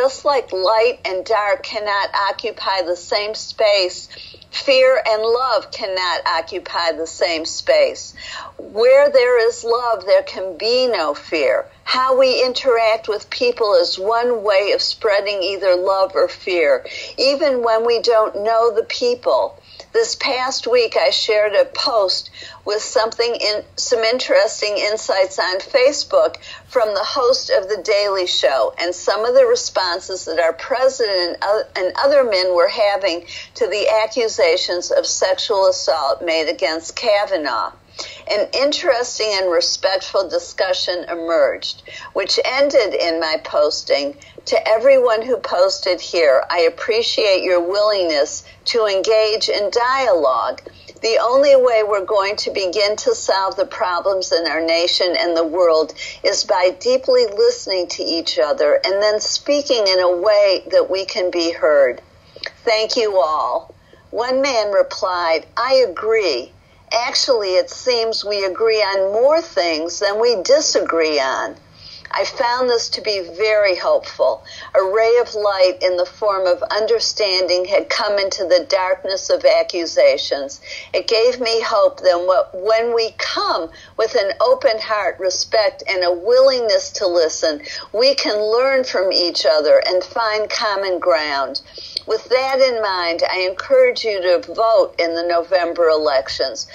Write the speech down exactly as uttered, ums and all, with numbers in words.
Just like light and dark cannot occupy the same space, fear and love cannot occupy the same space. Where there is love, there can be no fear. How we interact with people is one way of spreading either love or fear, even when we don't know the people. This past week, I shared a post with something in, some interesting insights on Facebook from the host of The Daily Show, and some of the responses that our president and other men were having to the accusations of sexual assault made against Kavanaugh. An interesting and respectful discussion emerged, which ended in my posting, "To everyone who posted here, I appreciate your willingness to engage in dialogue. The only way we're going to begin to solve the problems in our nation and the world is by deeply listening to each other and then speaking in a way that we can be heard. Thank you all." One man replied, "I agree. Actually, it seems we agree on more things than we disagree on. I found this to be very hopeful. A ray of light in the form of understanding had come into the darkness of accusations. It gave me hope that when we come with an open heart, respect, and a willingness to listen, we can learn from each other and find common ground. With that in mind, I encourage you to vote in the November elections.